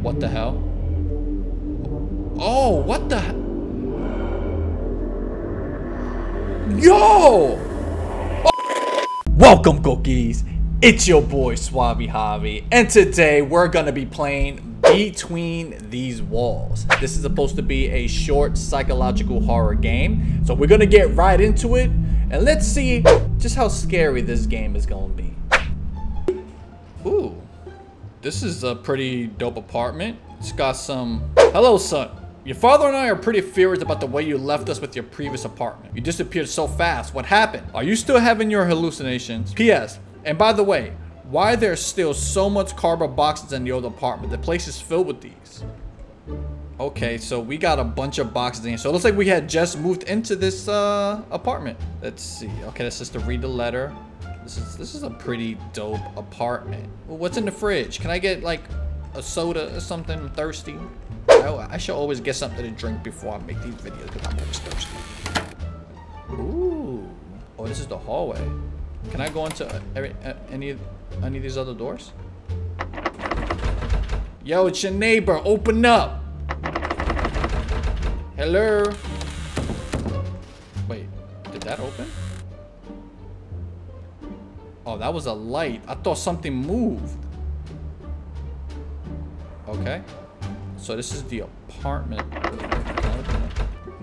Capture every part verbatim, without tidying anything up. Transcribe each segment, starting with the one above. What the hell? Oh, what the hell? Yo! Oh. Welcome, Coquis. It's your boy, suaviejavii, and today we're gonna be playing Between These Walls. This is supposed to be a short psychological horror game, so we're gonna get right into it, and let's see just how scary this game is gonna be. Ooh. This is a pretty dope apartment. It's got some... Hello, son. Your father and I are pretty furious about the way you left us with your previous apartment. You disappeared so fast. What happened? Are you still having your hallucinations? P S And by the way, why there's still so much cardboard boxes in the old apartment? The place is filled with these. Okay, so we got a bunch of boxes in here. So it looks like we had just moved into this uh, apartment. Let's see. Okay, let's just read the letter. This is, this is a pretty dope apartment. Well, what's in the fridge? Can I get like a soda or something? I'm thirsty. I, I should always get something to drink before I make these videos because I'm always thirsty. Ooh. Oh, this is the hallway. Can I go into every, any, any of these other doors? Yo, it's your neighbor. Open up. Hello. Wait, did that open? Oh, that was a light. I thought something moved. Okay. So this is the apartment.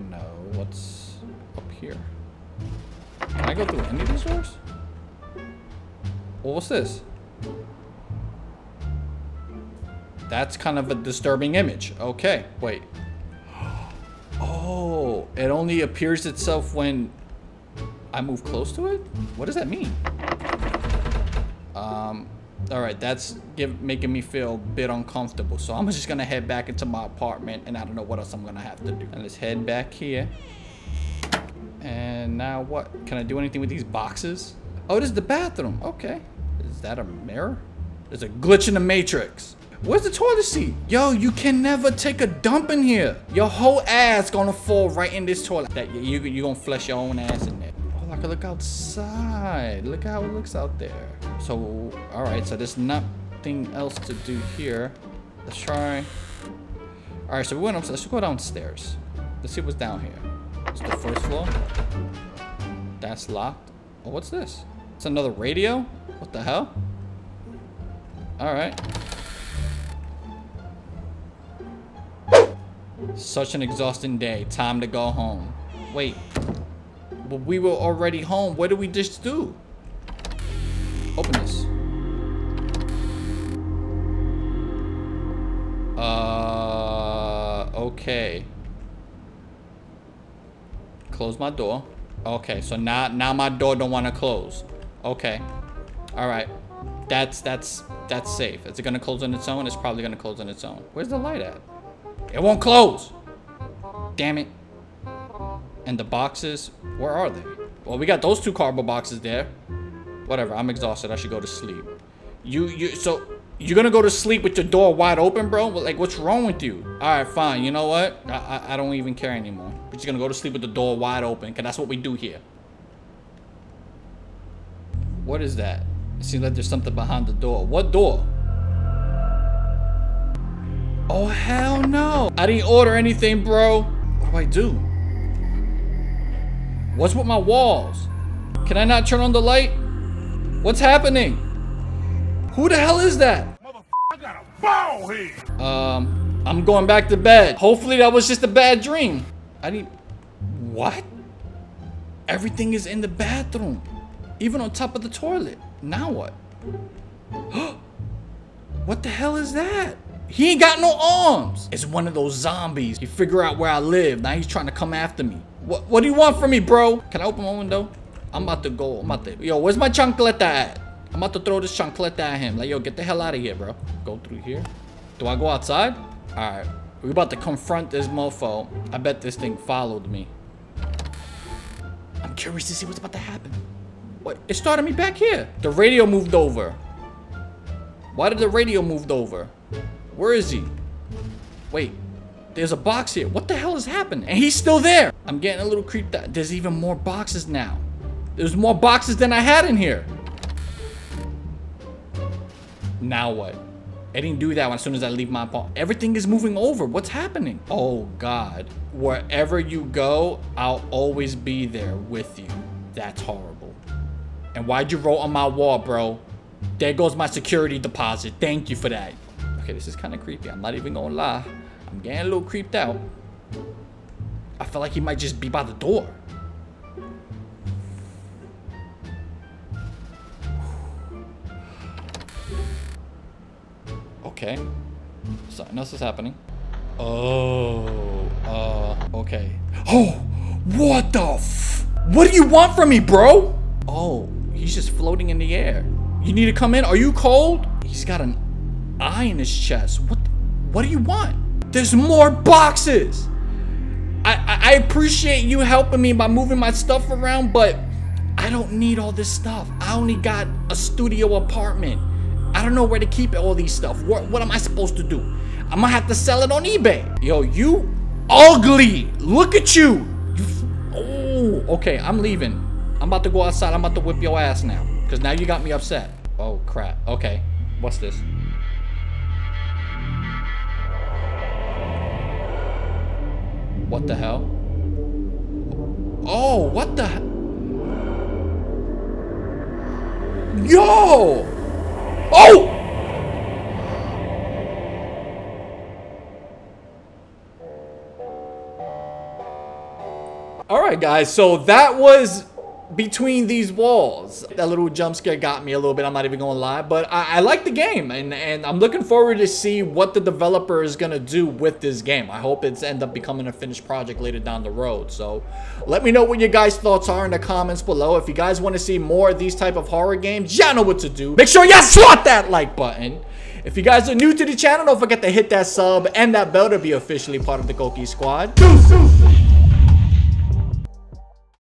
No, what's up here? Can I go through any of these doors? Well, what's this? That's kind of a disturbing image. Okay, wait. Oh, it only appears itself when I move close to it? What does that mean? Um, all right, that's give, making me feel a bit uncomfortable. So I'm just gonna head back into my apartment and I don't know what else I'm gonna have to do. And let's head back here. And now what? Can I do anything with these boxes? Oh, it is the bathroom. Okay. Is that a mirror? There's a glitch in the matrix. Where's the toilet seat? Yo, you can never take a dump in here. Your whole ass gonna fall right in this toilet. That you, you gonna flush your own ass in there. I could look outside. Look how it looks out there. So, all right. So there's nothing else to do here. Let's try. All right. So we went upstairs. Let's go downstairs. Let's see what's down here. It's the first floor. That's locked. Oh, what's this? It's another radio. What the hell? All right. Such an exhausting day. Time to go home. Wait. Well, we were already home. What did we just do? Open this. Uh, okay. Close my door. Okay, so now now my door don't want to close. Okay. All right. That's that's that's safe. Is it gonna close on its own? It's probably gonna close on its own. Where's the light at? It won't close. Damn it. And the boxes, where are they? Well, we got those two cardboard boxes there. Whatever, I'm exhausted. I should go to sleep. You, you, so you're gonna go to sleep with your door wide open, bro? Like, what's wrong with you? All right, fine. You know what? I, I, I don't even care anymore. But you're gonna go to sleep with the door wide open, cause that's what we do here. What is that? It seems like there's something behind the door. What door? Oh hell no! I didn't order anything, bro. What do I do? What's with my walls? Can I not turn on the light? What's happening? Who the hell is that? Motherfucker, I got a ball here. Um, I'm going back to bed. Hopefully that was just a bad dream. I need... What? Everything is in the bathroom. Even on top of the toilet. Now what? What the hell is that? He ain't got no arms. It's one of those zombies. He figure out where I live. Now he's trying to come after me. What, what do you want from me, bro? Can I open my window? I'm about to go. I'm about to... Yo, where's my chancleta at? I'm about to throw this chancleta at him. Like, yo, get the hell out of here, bro. Go through here. Do I go outside? All right. We're about to confront this mofo. I bet this thing followed me. I'm curious to see what's about to happen. What? It started me back here. The radio moved over. Why did the radio move over? Where is he? Wait. There's a box here. What the hell has happened? And he's still there. I'm getting a little creeped out. There's even more boxes now. There's more boxes than I had in here. Now what? I didn't do that one as soon as I leave my apartment. Everything is moving over. What's happening? Oh, God. Wherever you go, I'll always be there with you. That's horrible. And why'd you roll on my wall, bro? There goes my security deposit. Thank you for that. Okay, this is kind of creepy. I'm not even gonna lie. I'm getting a little creeped out. I feel like he might just be by the door. Okay. Something else is happening. Oh. Uh. Okay. Oh! What the f- What do you want from me, bro? Oh, he's just floating in the air. You need to come in? Are you cold? He's got an eye in his chest. What What do you want? There's more boxes! I, I, I appreciate you helping me by moving my stuff around, but I don't need all this stuff. I only got a studio apartment. I don't know where to keep all these stuff. What, what am I supposed to do? I'm gonna have to sell it on eBay. Yo, you ugly. Look at you. you oh, okay, I'm leaving. I'm about to go outside. I'm about to whip your ass now. Because now you got me upset. Oh, crap. Okay, what's this? What the hell? Oh, what the hell? Yo! Oh! All right, guys, so that was Between These Walls. That little jump scare got me a little bit, I'm not even gonna lie, but I, I like the game, and, and I'm looking forward to see what the developer is gonna do with this game. I hope it's end up becoming a finished project later down the road. So let me know what your guys' thoughts are in the comments below. If you guys want to see more of these type of horror games, y'all know what to do. Make sure y'all slap that like button. If you guys are new to the channel, don't forget to hit that sub and that bell to be officially part of the Coqui Squad.